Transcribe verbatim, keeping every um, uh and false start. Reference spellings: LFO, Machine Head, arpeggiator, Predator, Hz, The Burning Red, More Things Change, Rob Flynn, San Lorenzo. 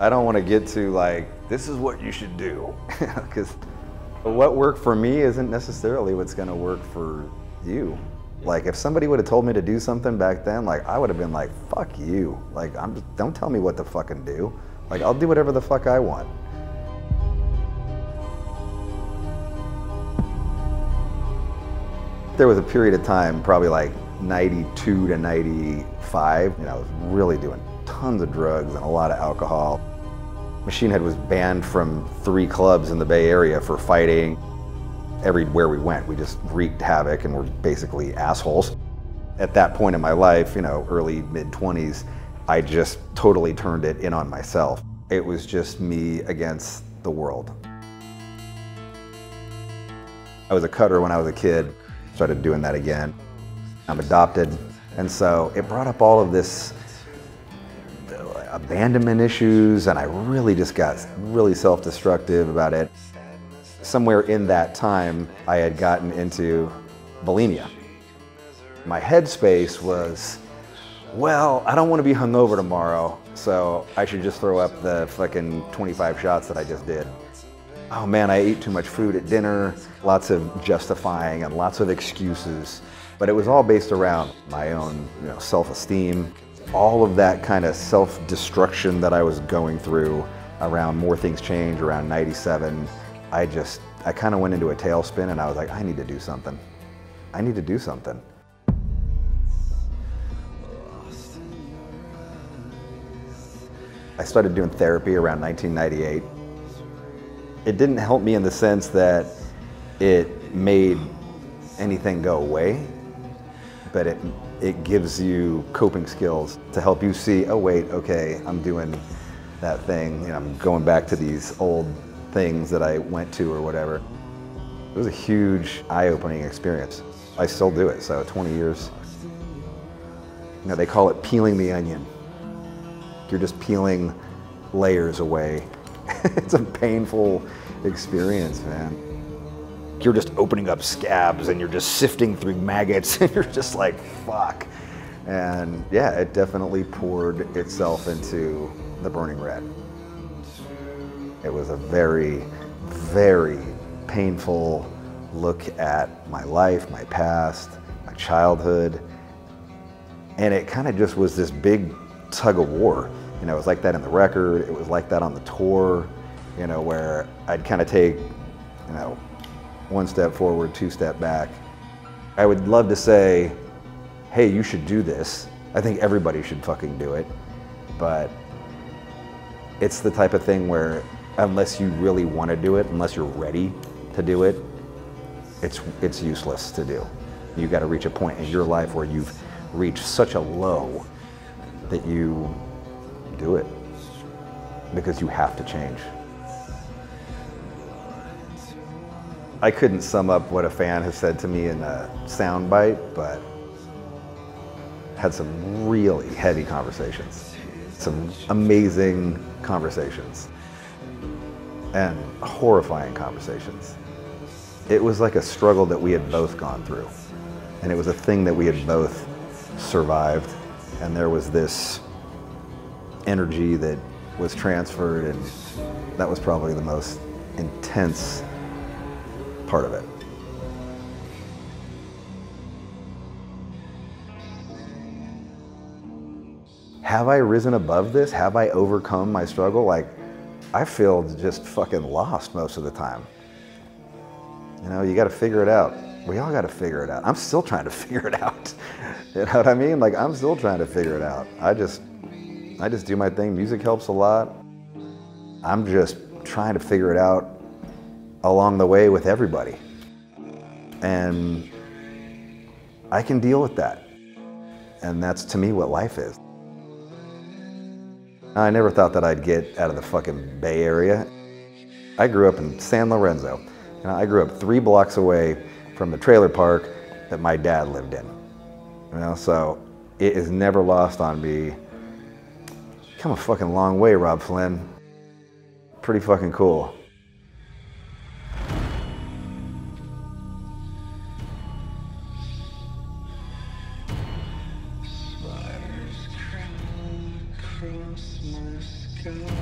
I don't want to get to like, this is what you should do, because what worked for me isn't necessarily what's going to work for you. Like, if somebody would have told me to do something back then, like, I would have been like, fuck you. Like, I'm just, don't tell me what to fucking do. Like, I'll do whatever the fuck I want. There was a period of time, probably like ninety-two to ninety-five, and I was really doing tons of drugs and a lot of alcohol. Machine Head was banned from three clubs in the Bay Area for fighting. Everywhere we went, we just wreaked havoc and were basically assholes. At that point in my life, you know, early, mid-twenties, I just totally turned it in on myself. It was just me against the world. I was a cutter when I was a kid, started doing that again. I'm adopted, and so it brought up all of this abandonment issues, and I really just got really self-destructive about it. Somewhere in that time, I had gotten into bulimia. My headspace was, well, I don't want to be hungover tomorrow, so I should just throw up the fucking twenty-five shots that I just did. Oh man, I ate too much food at dinner. Lots of justifying and lots of excuses, but it was all based around my own, you know, self-esteem. All of that kind of self-destruction that I was going through around More Things Change, around ninety-seven, I just, I kind of went into a tailspin, and I was like, I need to do something. I need to do something. I started doing therapy around nineteen ninety-eight. It didn't help me in the sense that it made anything go away, but it, it gives you coping skills to help you see, oh wait, okay, I'm doing that thing, and I'm going back to these old things that I went to or whatever. It was a huge eye-opening experience. I still do it, so twenty years. You know, they call it peeling the onion. You're just peeling layers away. It's a painful experience, man. You're just opening up scabs, and you're just sifting through maggots, and you're just like, fuck. And yeah, it definitely poured itself into The Burning Red. It was a very, very painful look at my life, my past, my childhood. And it kind of just was this big tug of war. You know, it was like that in the record. It was like that on the tour, you know, where I'd kind of take, you know, one step forward, two step back. I would love to say, hey, you should do this. I think everybody should fucking do it. But it's the type of thing where, unless you really want to do it, unless you're ready to do it, it's, it's useless to do. You got to reach a point in your life where you've reached such a low that you do it, because you have to change. I couldn't sum up what a fan has said to me in a soundbite, but had some really heavy conversations, some amazing conversations, and horrifying conversations. It was like a struggle that we had both gone through, and it was a thing that we had both survived, and there was this energy that was transferred, and that was probably the most intense part of it. Have I risen above this? Have I overcome my struggle? Like, I feel just fucking lost most of the time. You know, you got to figure it out. We all got to figure it out. I'm still trying to figure it out. You know what I mean? Like, I'm still trying to figure it out. I just, I just do my thing. Music helps a lot. I'm just trying to figure it out along the way with everybody. And I can deal with that. And that's, to me, what life is. I never thought that I'd get out of the fucking Bay Area. I grew up in San Lorenzo. And I grew up three blocks away from the trailer park that my dad lived in. You know, so it is never lost on me. Come a fucking long way, Rob Flynn. Pretty fucking cool. Spiders crawling across my skull.